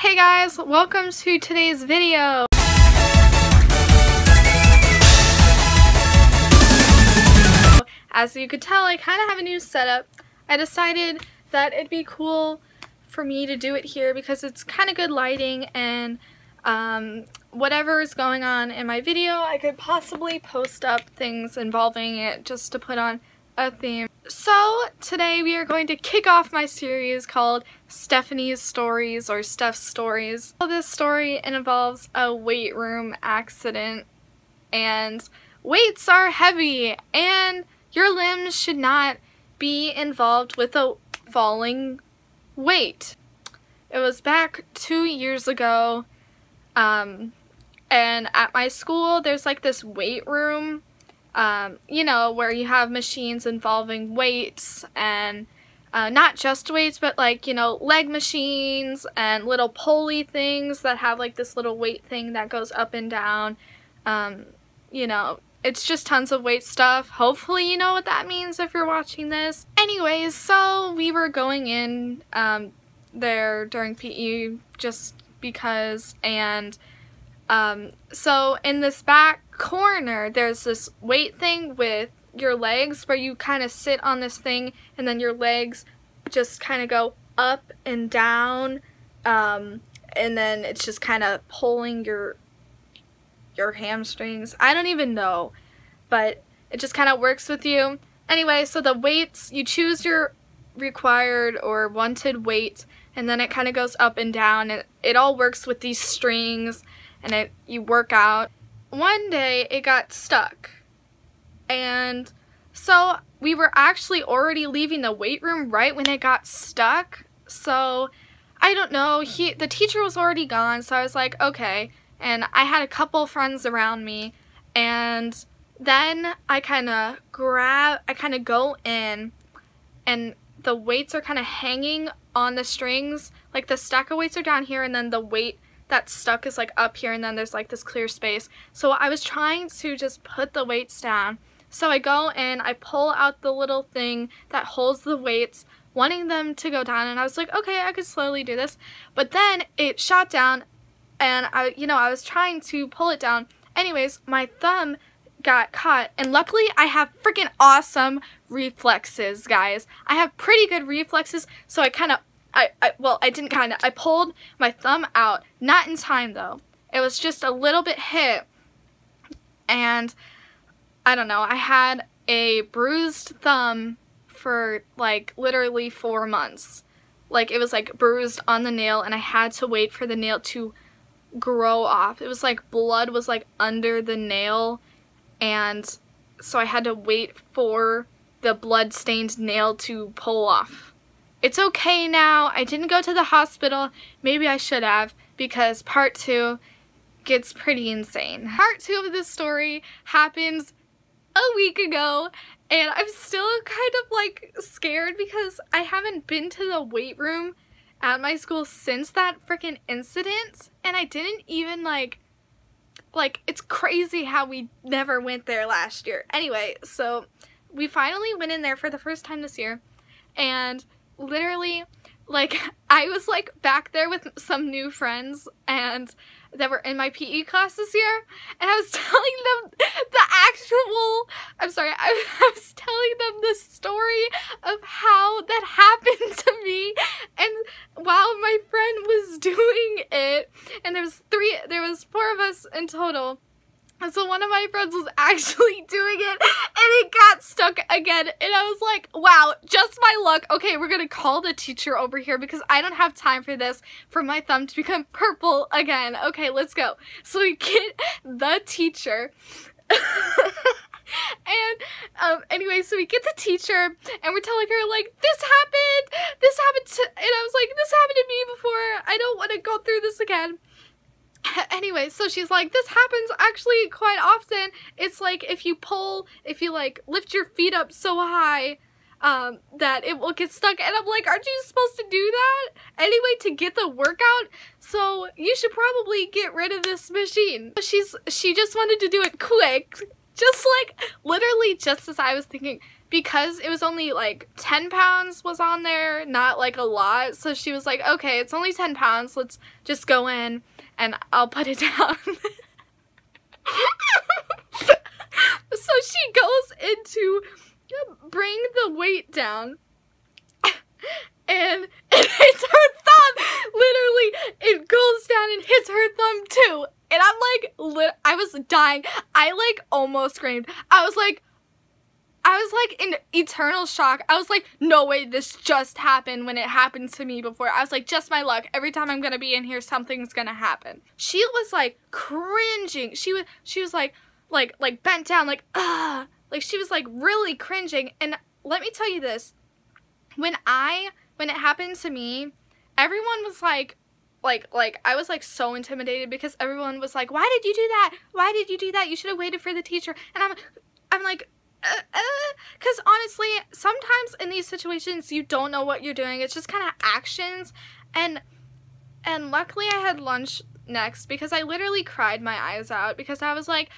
Hey guys, welcome to today's video. As you could tell, I kind of have a new setup. I decided that it'd be cool for me to do it here because it's kind of good lighting, and whatever is going on in my video, I could possibly post up things involving it just to put on a theme. So today we are going to kick off my series called Stephanie's Stories, or Steph's Stories. This story involves a weight room accident, and weights are heavy and your limbs should not be involved with a falling weight. It was back 2 years ago, and at my school there's like this weight room, you know, where you have machines involving weights, and not just weights, but like, you know, leg machines and little pulley things that have like this little weight thing that goes up and down. You know, it's just tons of weight stuff. Hopefully you know what that means if you're watching this. Anyways, so we were going in there during PE just because, and so in this back corner there's this weight thing with your legs where you kind of sit on this thing and then your legs just kind of go up and down, and then it's just kind of pulling your hamstrings. I don't even know, but it just kind of works with you. Anyway, so the weights, you choose your required or wanted weight, and then it kind of goes up and down, and it all works with these strings, and you work out. One day it got stuck, and so we were actually already leaving the weight room right when it got stuck, so I don't know, the teacher was already gone, so I was like, okay, and I had a couple friends around me, and then I kind of go in, and the weights are kind of hanging on the strings, like the stack of weights are down here, and then the weight that's stuck is like up here, and then there's like this clear space. So I was trying to just put the weights down. So I go in, I pull out the little thing that holds the weights, wanting them to go down, and I was like, okay, I could slowly do this. But then it shot down, and I was trying to pull it down. Anyways, my thumb got caught, and luckily I have freaking awesome reflexes, guys. I have pretty good reflexes, so I pulled my thumb out, not in time though. It was just a little bit hit, and I don't know, I had a bruised thumb for like literally 4 months. Like, it was like bruised on the nail, and I had to wait for the nail to grow off. It was like blood was like under the nail, and so I had to wait for the blood-stained nail to pull off. It's okay now. I didn't go to the hospital. Maybe I should have, because part two gets pretty insane. Part two of this story happens a week ago, and I'm still kind of like scared because I haven't been to the weight room at my school since that freaking incident, and I didn't even like it's crazy how we never went there last year. Anyway, so we finally went in there for the first time this year, and literally, like, I was like back there with some new friends and that were in my PE class this year, and I was telling them I was telling them the story of how that happened to me, and while my friend was doing it, and there was four of us in total. And so one of my friends was actually doing it, and it got stuck again, and I was like, wow, just my luck. Okay, we're gonna call the teacher over here because I don't have time for this, for my thumb to become purple again. Okay, let's go. So we get the teacher, and anyway, so we get the teacher, and we're telling her, like, and I was like, this happened to me before, I don't want to go through this again. Anyway, so she's like, this happens actually quite often. It's like if you like lift your feet up so high that it will get stuck. And I'm like, aren't you supposed to do that anyway to get the workout? So you should probably get rid of this machine. She just wanted to do it quick, just like literally just as I was thinking, because it was only like 10 pounds was on there, not like a lot, so she was like, okay, it's only 10 pounds, let's just go in and I'll put it down. So she goes in to bring the weight down, and it hits her thumb. Literally, it goes down and hits her thumb too. And I'm like, I was dying. I like almost screamed. I was like in eternal shock. I was like, no way, this just happened when it happened to me before. I was like, just my luck. Every time I'm gonna be in here, something's gonna happen. She was like cringing. She was like bent down, like, ugh. Like, she was like really cringing. And let me tell you this, when it happened to me, everyone was like I was like so intimidated, because everyone was like, why did you do that? Why did you do that? You should have waited for the teacher. And I'm like, because honestly, sometimes in these situations you don't know what you're doing. It's just kind of actions. And luckily I had lunch next, because I literally cried my eyes out, because I was like,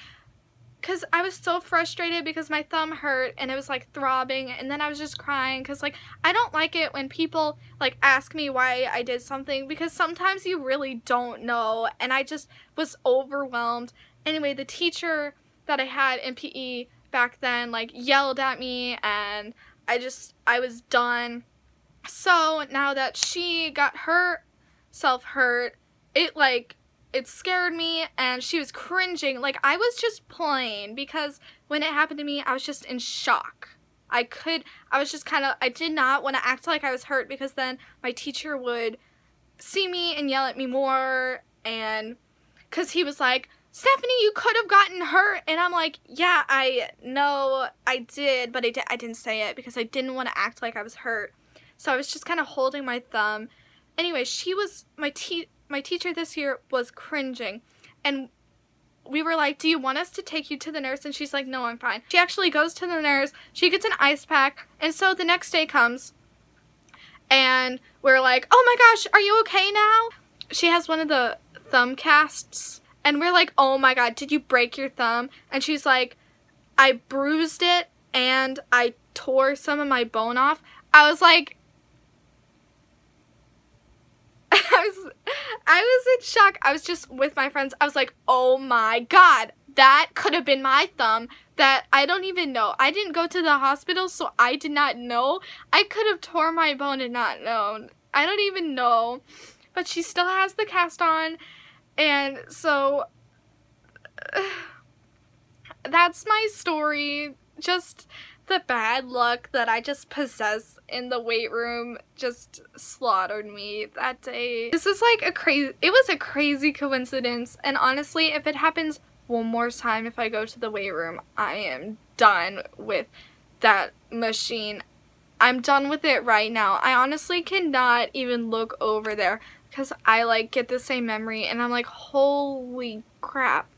because I was so frustrated because my thumb hurt and it was like throbbing, and then I was just crying, because like I don't like it when people like ask me why I did something, because sometimes you really don't know, and I just was overwhelmed. Anyway, the teacher that I had in PE back then like yelled at me, and I was done. So now that she got herself hurt, it scared me, and she was cringing. Like, I was just plain, because when it happened to me, I was just in shock. I was just kind of, I did not want to act like I was hurt, because then my teacher would see me and yell at me more, and, because he was like, Stephanie, you could have gotten hurt, and I'm like, yeah, I know I did, but I didn't say it, because I didn't want to act like I was hurt, so I was just kind of holding my thumb. Anyway, my teacher this year was cringing, and we were like, do you want us to take you to the nurse? And she's like, no, I'm fine. She actually goes to the nurse, she gets an ice pack, and so the next day comes, and we're like, oh my gosh, are you okay now? She has one of the thumb casts, and we're like, oh my god, did you break your thumb? And she's like, I bruised it, and I tore some of my bone off. I was like, I was in shock. I was just with my friends. I was like, oh my god, that could have been my thumb. That I don't even know. I didn't go to the hospital, so I did not know. I could have torn my bone and not known. I don't even know. But she still has the cast on. And so that's my story. Just the bad luck that I just possess in the weight room just slaughtered me that day. This is like it was a crazy coincidence, and honestly, if it happens one more time, if I go to the weight room, I am done with that machine. I'm done with it right now. I honestly cannot even look over there, because I like get the same memory, and I'm like, holy crap.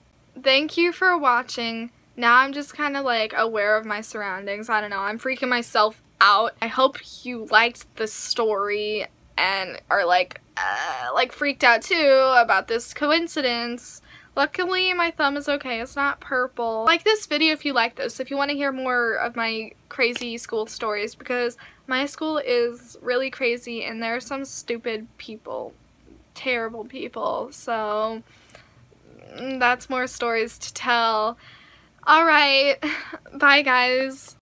Thank you for watching. Now I'm just kind of like aware of my surroundings. I don't know, I'm freaking myself out. I hope you liked the story and are like freaked out too about this coincidence. Luckily my thumb is okay, it's not purple. Like this video if you like this, if you want to hear more of my crazy school stories, because my school is really crazy and there are some stupid people, terrible people, so that's more stories to tell. Alright, bye guys.